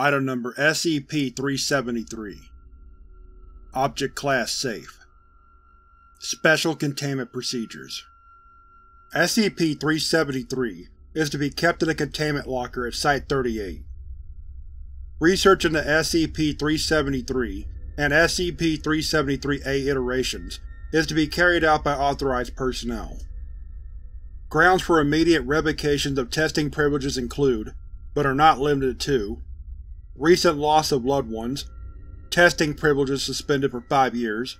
Item number SCP-373. Object Class Safe. Special Containment Procedures. SCP-373 is to be kept in a containment locker at Site-38. Research into SCP-373 and SCP-373-A iterations is to be carried out by authorized personnel. Grounds for immediate revocations of testing privileges include, but are not limited to, recent loss of loved ones, testing privileges suspended for 5 years,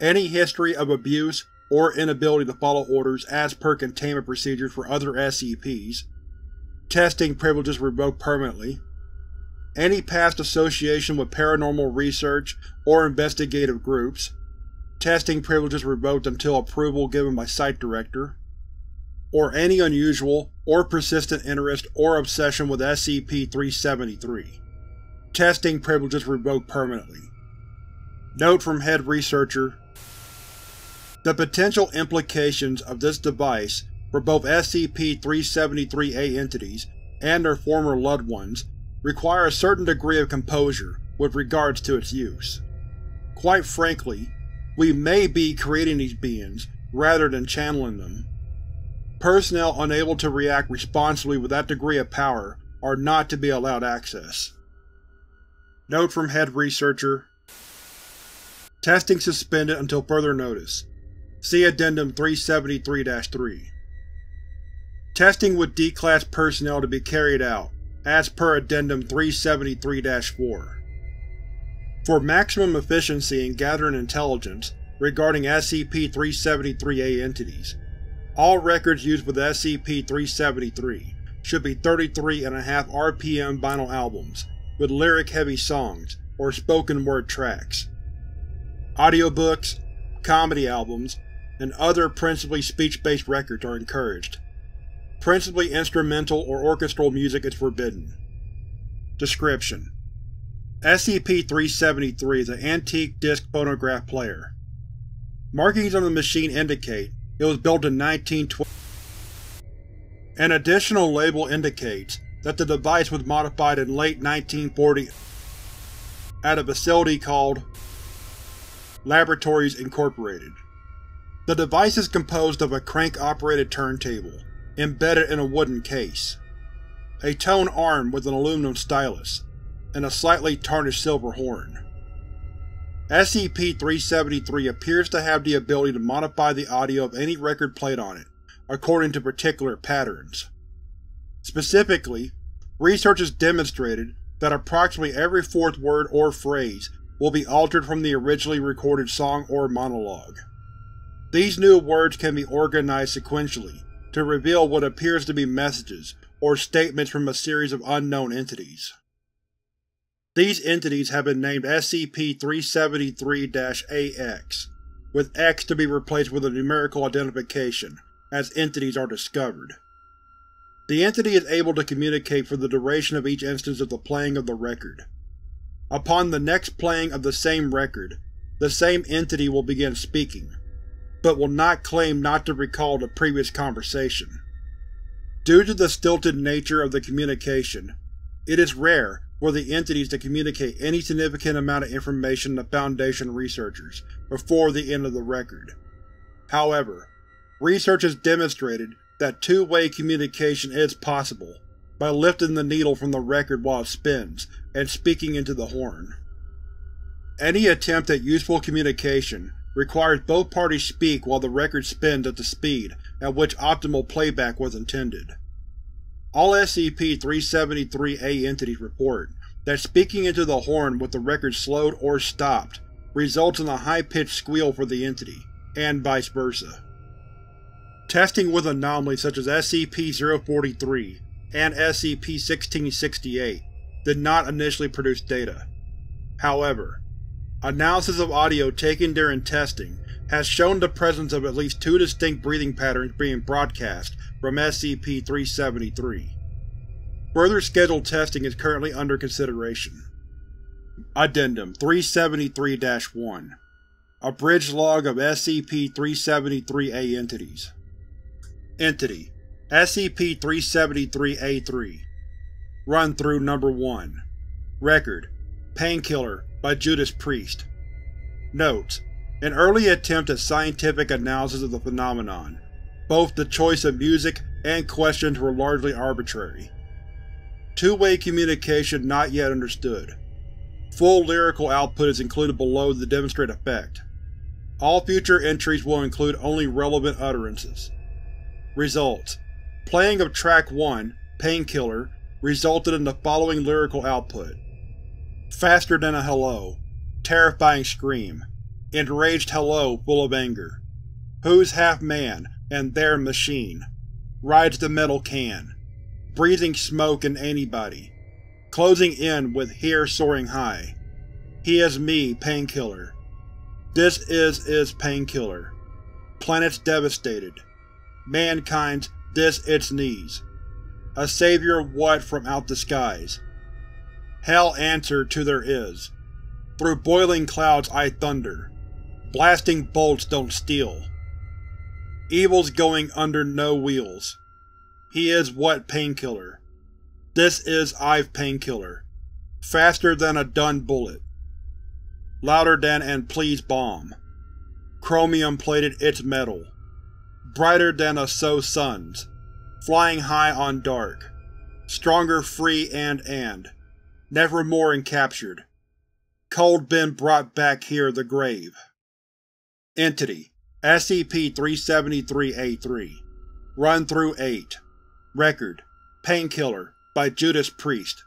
any history of abuse or inability to follow orders as per containment procedures for other SCPs, testing privileges revoked permanently, any past association with paranormal research or investigative groups, testing privileges revoked until approval given by Site Director, or any unusual or persistent interest or obsession with SCP-373. Testing privileges revoked permanently. Note from Head Researcher: the potential implications of this device for both SCP-373-A entities and their former loved ones require a certain degree of composure with regards to its use. Quite frankly, we may be creating these beings rather than channeling them. Personnel unable to react responsibly with that degree of power are not to be allowed access. Note from Head Researcher: testing suspended until further notice. See Addendum 373-3. Testing with D-Class personnel to be carried out, as per Addendum 373-4. For maximum efficiency in gathering intelligence regarding SCP-373-A entities, all records used with SCP-373 should be 33.5 RPM vinyl albums with lyric-heavy songs or spoken word tracks, audiobooks, comedy albums, and other principally speech-based records are encouraged. Principally instrumental or orchestral music is forbidden. Description: SCP-373 is an antique disc phonograph player. Markings on the machine indicate it was built in 1912. An additional label indicates that the device was modified in late 1940 at a facility called Laboratories Incorporated. The device is composed of a crank-operated turntable embedded in a wooden case, a tone arm with an aluminum stylus, and a slightly tarnished silver horn. SCP-373 appears to have the ability to modify the audio of any record played on it, according to particular patterns. Specifically, research has demonstrated that approximately every fourth word or phrase will be altered from the originally recorded song or monologue. These new words can be organized sequentially to reveal what appears to be messages or statements from a series of unknown entities. These entities have been named SCP-373-AX, with X to be replaced with a numerical identification, as entities are discovered. The entity is able to communicate for the duration of each instance of the playing of the record. Upon the next playing of the same record, the same entity will begin speaking, but will not claim not to recall the previous conversation. Due to the stilted nature of the communication, it is rare for the entities to communicate any significant amount of information to Foundation researchers before the end of the record. However, research has demonstrated that two-way communication is possible by lifting the needle from the record while it spins and speaking into the horn. Any attempt at useful communication requires both parties speak while the record spins at the speed at which optimal playback was intended. All SCP-373-A entities report that speaking into the horn with the record slowed or stopped results in a high-pitched squeal for the entity, and vice versa. Testing with anomalies such as SCP-043 and SCP-1668 did not initially produce data. However, analysis of audio taken during testing has shown the presence of at least two distinct breathing patterns being broadcast from SCP-373. Further scheduled testing is currently under consideration. Addendum 373-1. Abridged log of SCP-373-A entities. Entity: SCP-373-A3. Run-through number 1. Record: Painkiller by Judas Priest. Notes: an early attempt at scientific analysis of the phenomenon. Both the choice of music and questions were largely arbitrary. Two-way communication not yet understood. Full lyrical output is included below to demonstrate effect. All future entries will include only relevant utterances. Results: playing of Track 1, Painkiller, resulted in the following lyrical output: faster than a hello, terrifying scream, enraged hello full of anger, who's half man and they're machine, rides the metal can, breathing smoke and anybody, closing in with here soaring high, he is me Painkiller, this is Painkiller, planets devastated, mankind's this its knees, a savior what from out the skies, hell answer to there is, through boiling clouds I thunder, blasting bolts don't steal, evil's going under no wheels, he is what Painkiller, this is I've Painkiller, faster than a dun bullet, louder than and please bomb, chromium plated its metal, brighter than a so suns, flying high on dark, stronger free and, nevermore and captured, cold been brought back here the grave. Entity: SCP-373-A3. Run through 8. Record: Painkiller by Judas Priest.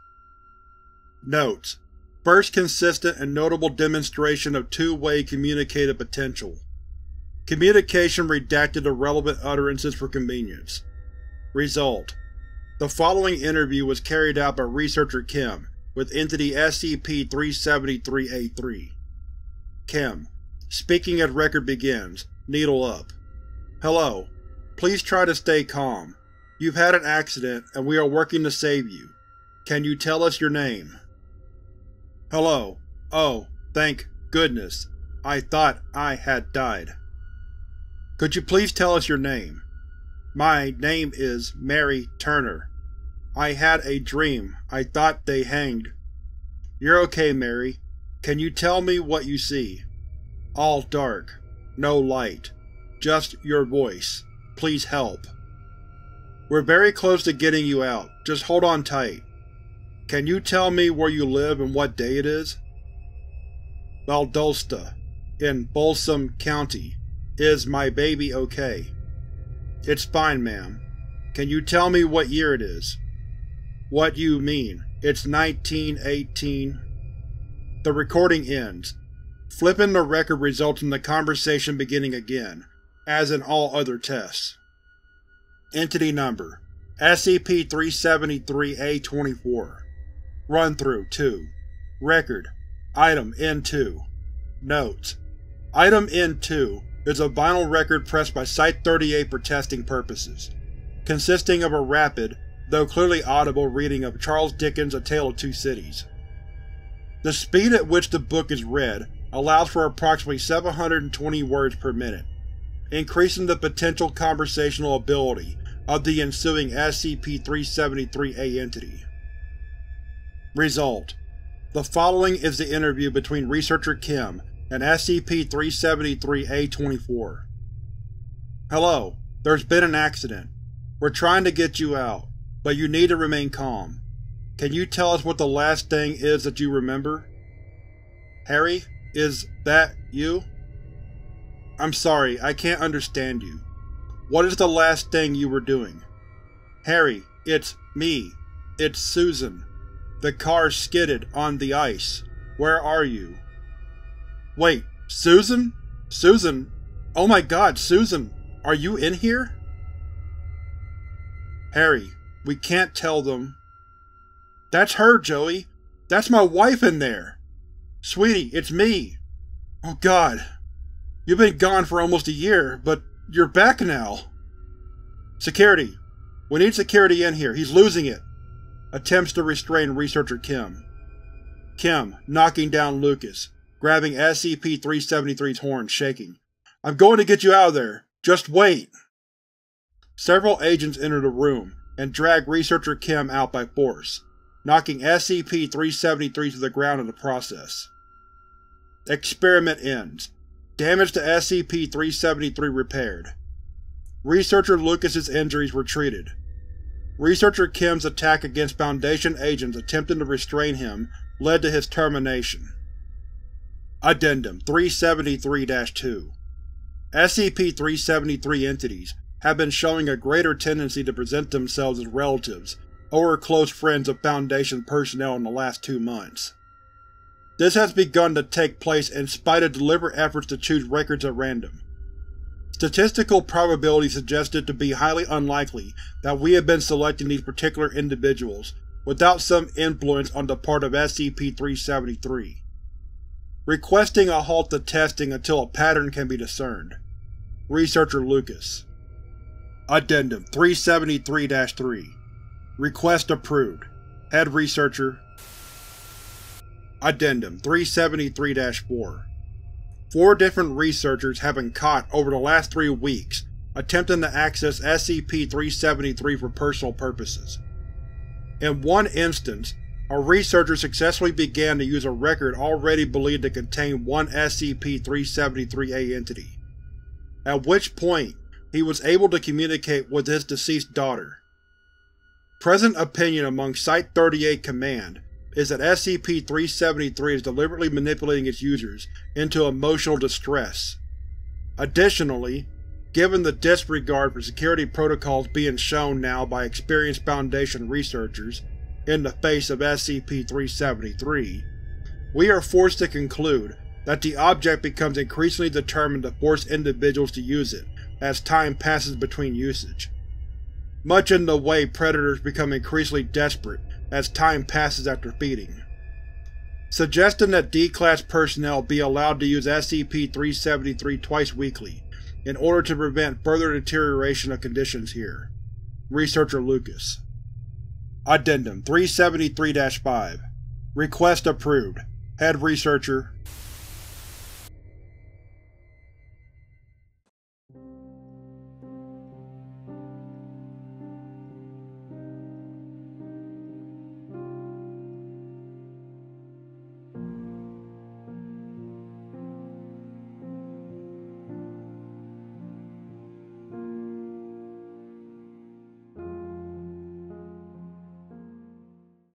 Notes: first consistent and notable demonstration of two-way communicative potential. Communication redacted the relevant utterances for convenience. Result: the following interview was carried out by Researcher Kim with Entity SCP-373-A3. Kim, speaking as record begins, needle up. Hello. Please try to stay calm. You've had an accident and we are working to save you. Can you tell us your name? Hello. Oh, thank goodness. I thought I had died. Could you please tell us your name? My name is Mary Turner. I had a dream. I thought they hanged. You're okay, Mary. Can you tell me what you see? All dark. No light. Just your voice. Please help. We're very close to getting you out. Just hold on tight. Can you tell me where you live and what day it is? Valdosta, in Balsam County. Is my baby okay? It's fine, ma'am. Can you tell me what year it is? What you mean? It's 1918. The recording ends. Flipping the record results in the conversation beginning again, as in all other tests. Entity Number: SCP-373-A24. Run through 2. Record: Item N2. Notes: Item N2 is a vinyl record pressed by Site-38 for testing purposes, consisting of a rapid, though clearly audible, reading of Charles Dickens' A Tale of Two Cities. The speed at which the book is read allows for approximately 720 words per minute, increasing the potential conversational ability of the ensuing SCP-373-A entity. Result: the following is the interview between Researcher Kim and SCP-373-A24. Hello, there's been an accident. We're trying to get you out, but you need to remain calm. Can you tell us what the last thing is that you remember? Harry, is that you? I'm sorry, I can't understand you. What is the last thing you were doing? Harry, it's me. It's Susan. The car skidded on the ice. Where are you? Wait, Susan? Susan? Oh my god, Susan! Are you in here? Harry, we can't tell them. That's her, Joey! That's my wife in there! Sweetie, it's me! Oh god, you've been gone for almost a year, but you're back now! Security! We need security in here, he's losing it! Attempts to restrain Researcher Kim. Kim, knocking down Lucas, grabbing SCP-373's horn, shaking. I'm going to get you out of there! Just wait! Several agents enter the room and drag Researcher Kim out by force. knocking SCP-373 to the ground in the process. Experiment ends. Damage to SCP-373 repaired. Researcher Lucas's injuries were treated. Researcher Kim's attack against Foundation agents attempting to restrain him led to his termination. Addendum 373-2. SCP-373 entities have been showing a greater tendency to present themselves as relatives or close friends of Foundation personnel in the last 2 months. This has begun to take place in spite of deliberate efforts to choose records at random. Statistical probability suggests it to be highly unlikely that we have been selecting these particular individuals without some influence on the part of SCP-373. Requesting a halt to testing until a pattern can be discerned. Researcher Lucas. Addendum 373-3. Request approved. Head Researcher. Addendum 373-4. 4 different researchers have been caught over the last 3 weeks attempting to access SCP-373 for personal purposes. In one instance, a researcher successfully began to use a record already believed to contain one SCP-373-A entity, at which point he was able to communicate with his deceased daughter. Present opinion among Site-38 Command is that SCP-373 is deliberately manipulating its users into emotional distress. Additionally, given the disregard for security protocols being shown now by experienced Foundation researchers, in the face of SCP-373, we are forced to conclude that the object becomes increasingly determined to force individuals to use it as time passes between usage, much in the way predators become increasingly desperate as time passes after feeding. Suggesting that D-Class personnel be allowed to use SCP-373 twice weekly in order to prevent further deterioration of conditions here. Researcher Lucas. Addendum 373-5. Request approved. Head Researcher.